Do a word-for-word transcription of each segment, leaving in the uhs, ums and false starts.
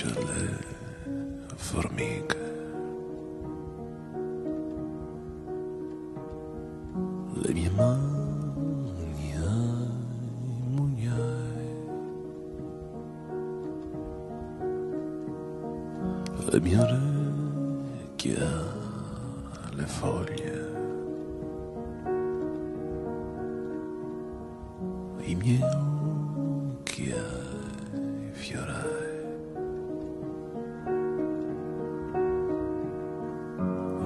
faccia alle formiche. Le mie mani ai mugnai, le mie orecchie alle foglie, i miei occhi ai fiorai,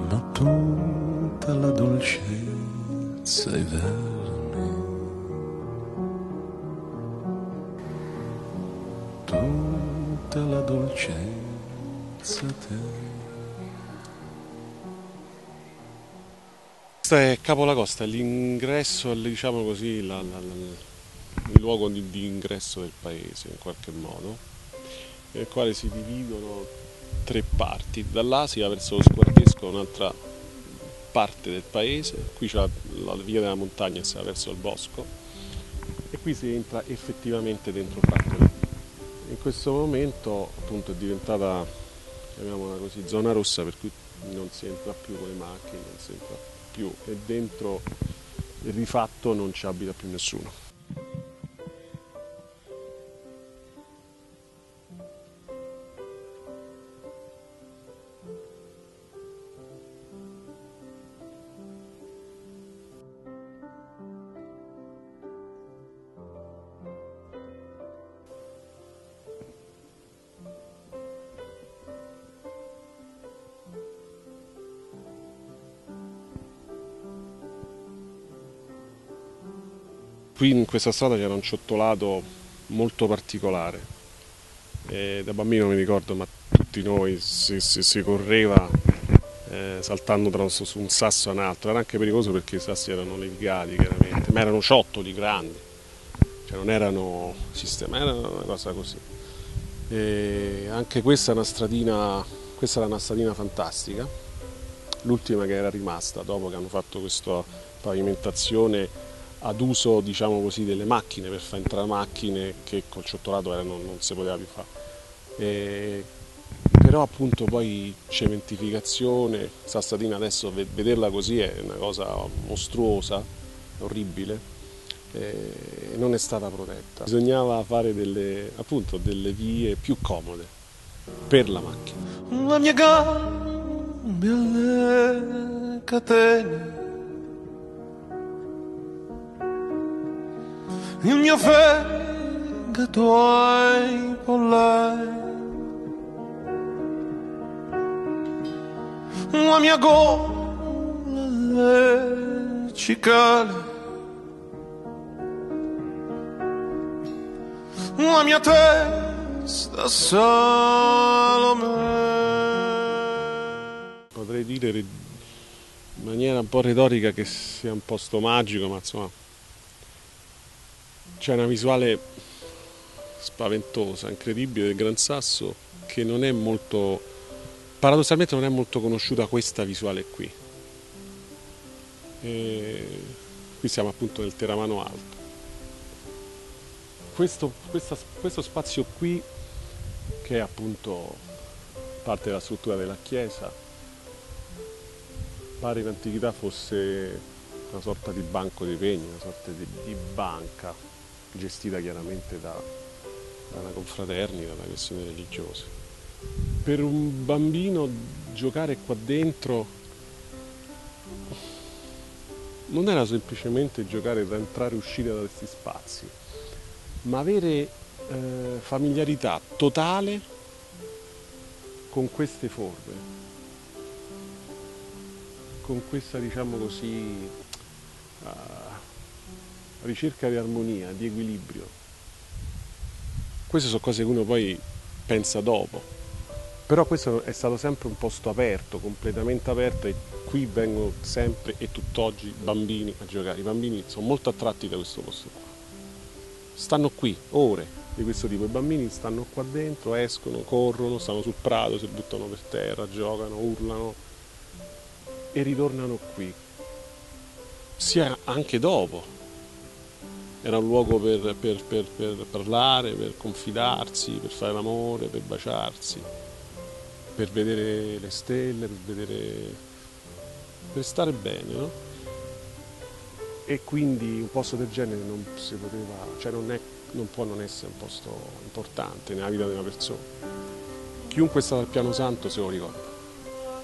ma tutta la dolcezza sei vermi, tutta la dolcezza te. Questa è Capolacosta, l'ingresso, diciamo così, la, la, la, il luogo di, di ingresso del paese, in qualche modo, nel quale si dividono tre parti, dall'Asia verso lo Scuartesco, un'altra parte del paese, qui c'è la, la via della montagna che si va verso il bosco e qui si entra effettivamente dentro Frattoli. In questo momento appunto è diventata, chiamiamola così, zona rossa, per cui non si entra più con le macchine, non si entra più e dentro di fatto non ci abita più nessuno. Qui in questa strada c'era un ciottolato molto particolare, e da bambino mi ricordo, ma tutti noi si, si, si correva eh, saltando tra un, su un sasso a un altro, era anche pericoloso perché i sassi erano levigati chiaramente, ma erano ciottoli grandi, cioè non erano sistema, era una cosa così. E anche questa è una stradina, questa era una stradina fantastica, l'ultima che era rimasta dopo che hanno fatto questa pavimentazione ad uso, diciamo così, delle macchine, per far entrare macchine che col ciottolato erano, non si poteva più fare. E, però appunto poi cementificazione, questa stradina adesso vederla così è una cosa mostruosa, orribile, e non è stata protetta. Bisognava fare delle, appunto, delle vie più comode per la macchina. La mia gabbia alle catene, il mio fegato ai pollai, la mia gola alle cicale, la mia testa Salomè. Potrei dire in maniera un po' retorica che sia un posto magico, ma insomma c'è una visuale spaventosa, incredibile del Gran Sasso, che non è molto, paradossalmente non è molto conosciuta questa visuale qui. E qui siamo appunto nel Teramano Alto. Questo, questa, questo spazio qui, che è appunto parte della struttura della chiesa, pare in antichità fosse una sorta di banco dei pegni, una sorta di, di banca, gestita chiaramente da, da una confraternita, da una questione religiosa. Per un bambino giocare qua dentro non era semplicemente giocare da entrare e uscire da questi spazi, ma avere eh, familiarità totale con queste forme, con questa, diciamo così, uh, ricerca di armonia, di equilibrio. Queste sono cose che uno poi pensa dopo, però questo è stato sempre un posto aperto, completamente aperto, e qui vengono sempre e tutt'oggi bambini a giocare. I bambini sono molto attratti da questo posto qua, stanno qui ore di questo tipo, i bambini stanno qua dentro, escono, corrono, stanno sul prato, si buttano per terra, giocano, urlano e ritornano qui, sia anche dopo. era un luogo per, per, per, per parlare, per confidarsi, per fare l'amore, per baciarsi, per vedere le stelle, per vedere, per stare bene, no? E quindi un posto del genere non si poteva, cioè non, è, non può non essere un posto importante nella vita di una persona. Chiunque è stato al Piano Santo se lo ricorda,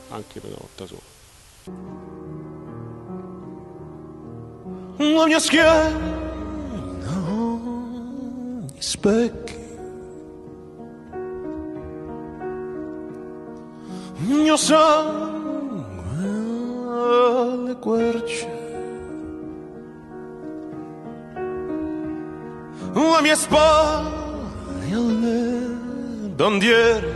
anche per una volta sola. La mia schiena specchi, il mio sangue alle querce, la mia spalla alle bandiere,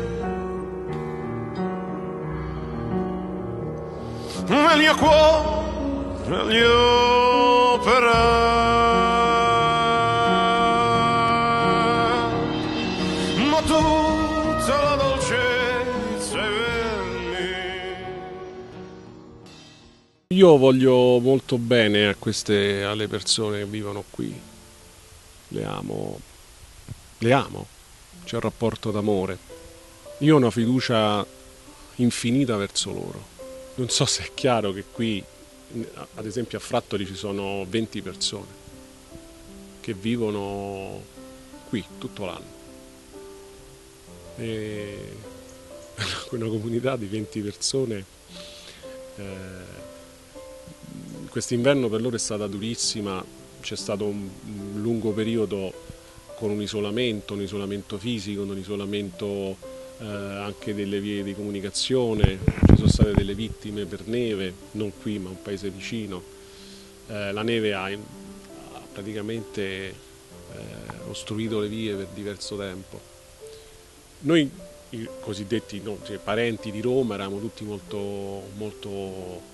il mio cuore agli operai. Io voglio molto bene a queste, alle persone che vivono qui, le amo, le amo, c'è un rapporto d'amore. Io ho una fiducia infinita verso loro. Non so se è chiaro che qui, ad esempio a Frattoli, ci sono venti persone che vivono qui tutto l'anno. E una comunità di venti persone... Eh, Quest'inverno per loro è stata durissima, c'è stato un lungo periodo con un isolamento, un isolamento fisico, un isolamento eh, anche delle vie di comunicazione, ci sono state delle vittime per neve, non qui ma un paese vicino. Eh, la neve ha, ha praticamente eh, ostruito le vie per diverso tempo. Noi, i cosiddetti no, cioè, parenti di Roma, eravamo tutti molto... molto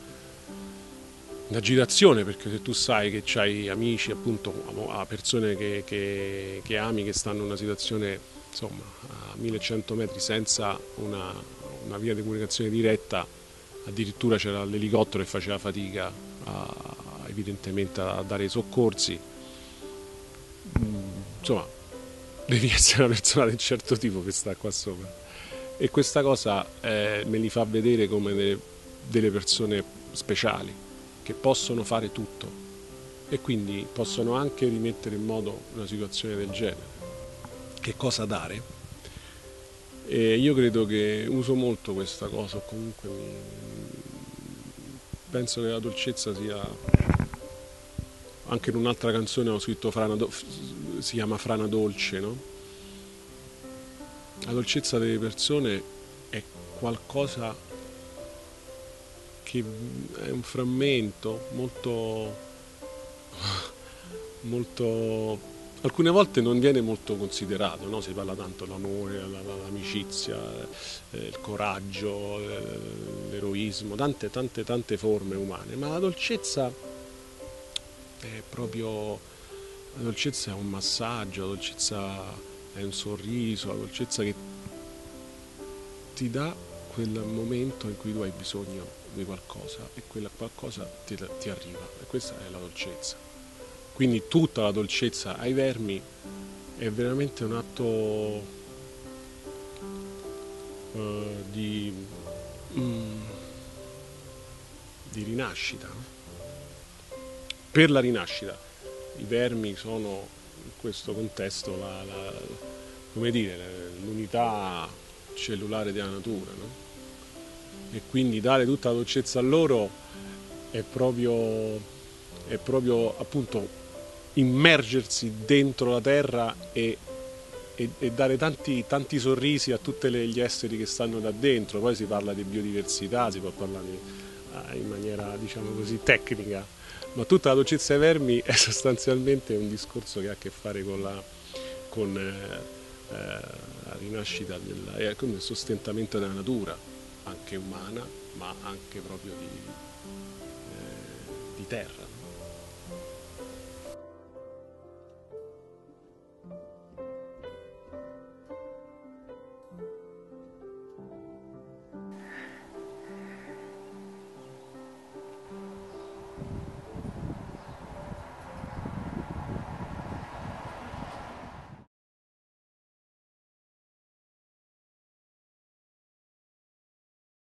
d'agitazione, perché se tu sai che hai amici, appunto, a persone che, che, che ami, che stanno in una situazione, insomma, a millecento metri senza una, una via di comunicazione diretta, addirittura c'era l'elicottero che faceva fatica a, evidentemente a dare i soccorsi, insomma, devi essere una persona di un certo tipo che sta qua sopra. E questa cosa eh, me li fa vedere come delle, delle persone speciali, che possono fare tutto e quindi possono anche rimettere in modo una situazione del genere. Che cosa dare? E io credo che uso molto questa cosa, o comunque mi... penso che la dolcezza sia... Anche in un'altra canzone ho scritto Frana Do... si chiama Frana Dolce, no? La dolcezza delle persone è qualcosa che è un frammento molto, molto, alcune volte non viene molto considerato, no? Si parla tanto dell'amore, l'amicizia, il coraggio, l'eroismo, tante tante tante forme umane, ma la dolcezza è proprio, la dolcezza è un massaggio, la dolcezza è un sorriso, la dolcezza che ti dà quel momento in cui tu hai bisogno di qualcosa e quella qualcosa ti, ti arriva, e questa è la dolcezza. Quindi tutta la dolcezza ai vermi è veramente un atto eh, di, mm, di rinascita. Per la rinascita i vermi sono in questo contesto la, la, come dire, l'unità cellulare della natura, no? E quindi dare tutta la dolcezza a loro è proprio, è proprio appunto immergersi dentro la terra e, e, e dare tanti, tanti sorrisi a tutti gli esseri che stanno da dentro. Poi si parla di biodiversità, si può parlare di, in maniera diciamo così tecnica, ma tutta la dolcezza ai vermi è sostanzialmente un discorso che ha a che fare con la, con, eh, la rinascita della, eh, con il sostentamento della natura, anche umana, ma anche proprio di, eh, di terra.